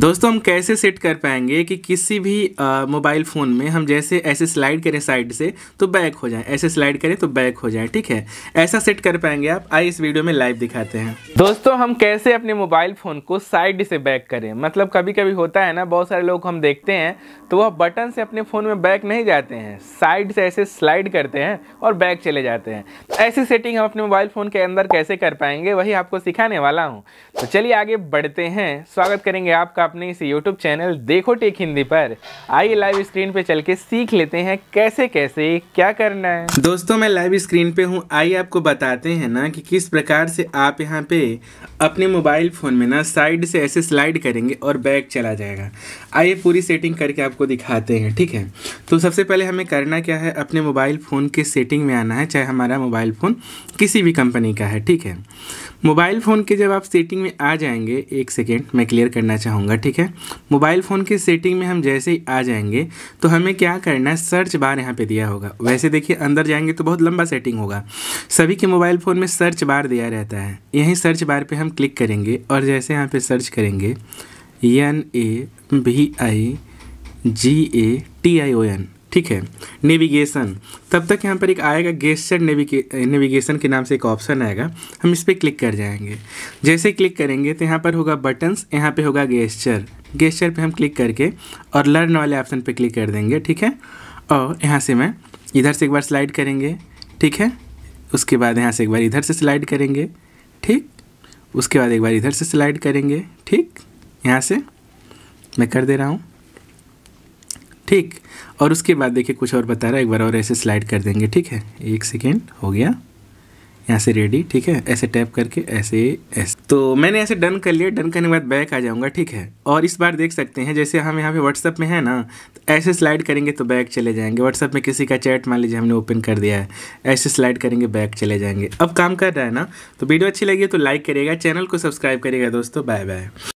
दोस्तों हम कैसे सेट कर पाएंगे कि किसी भी मोबाइल फ़ोन में हम जैसे ऐसे स्लाइड करें साइड से तो बैक हो जाएं, ऐसे स्लाइड करें तो बैक हो जाएं। ठीक है, ऐसा सेट कर पाएंगे आप। आइए इस वीडियो में लाइव दिखाते हैं। दोस्तों हम कैसे अपने मोबाइल फ़ोन को साइड से बैक करें, मतलब कभी कभी होता है ना, बहुत सारे लोग हम देखते हैं तो वह बटन से अपने फ़ोन में बैक नहीं जाते हैं, साइड से ऐसे स्लाइड करते हैं और बैक चले जाते हैं। तो ऐसी सेटिंग हम अपने मोबाइल फ़ोन के अंदर कैसे कर पाएंगे वही आपको सिखाने वाला हूँ। तो चलिए आगे बढ़ते हैं। स्वागत करेंगे आपका अपने इस YouTube चैनल देखो टेक हिंदी पर। आइए लाइव स्क्रीन पे चल के सीख लेते हैं कैसे कैसे क्या करना है। दोस्तों मैं लाइव स्क्रीन पे हूँ। आइए आपको बताते हैं ना कि किस प्रकार से आप यहाँ पे अपने मोबाइल फ़ोन में ना साइड से ऐसे स्लाइड करेंगे और बैक चला जाएगा। आइए पूरी सेटिंग करके आपको दिखाते हैं। ठीक है, तो सबसे पहले हमें करना क्या है, अपने मोबाइल फ़ोन के सेटिंग में आना है, चाहे हमारा मोबाइल फ़ोन किसी भी कंपनी का है। ठीक है, मोबाइल फ़ोन के जब आप सेटिंग में आ जाएंगे, एक सेकेंड मैं क्लियर करना चाहूँगा। ठीक है, मोबाइल फ़ोन की सेटिंग में हम जैसे ही आ जाएंगे तो हमें क्या करना है, सर्च बार यहाँ पे दिया होगा। वैसे देखिए अंदर जाएंगे तो बहुत लंबा सेटिंग होगा, सभी के मोबाइल फ़ोन में सर्च बार दिया रहता है। यहीं सर्च बार पे हम क्लिक करेंगे और जैसे यहाँ पे सर्च करेंगे NAVIGATION, ठीक है, नेविगेशन, तब तक यहाँ पर एक आएगा गेस्चर नेविगेशन के नाम से एक ऑप्शन आएगा। हम इस पर क्लिक कर जाएंगे। जैसे क्लिक करेंगे तो यहाँ पर होगा बटन्स, यहाँ पे होगा गेस्चर पे हम क्लिक करके और लर्न वाले ऑप्शन पे क्लिक कर देंगे। ठीक है, और यहाँ से मैं इधर से एक बार स्लाइड करेंगे। ठीक है, उसके बाद यहाँ से एक बार इधर से स्लाइड करेंगे। ठीक, उसके बाद एक बार इधर से स्लाइड करेंगे। ठीक, यहाँ से मैं कर दे रहा हूँ। ठीक, और उसके बाद देखिए कुछ और बता रहा है, एक बार और ऐसे स्लाइड कर देंगे। ठीक है, एक सेकेंड हो गया, यहाँ से रेडी। ठीक है, ऐसे टैप करके ऐसे तो मैंने ऐसे डन कर लिया। डन करने के बाद बैक आ जाऊँगा। ठीक है, और इस बार देख सकते हैं जैसे हम यहाँ पे व्हाट्सएप में है ना, तो ऐसे स्लाइड करेंगे तो बैक चले जाएंगे। व्हाट्सएप में किसी का चैट मान लीजिए हमने ओपन कर दिया है, ऐसे स्लाइड करेंगे बैक चले जाएंगे। अब काम कर रहा है ना, तो वीडियो अच्छी लगी तो लाइक करिएगा, चैनल को सब्सक्राइब करिएगा। दोस्तों बाय बाय।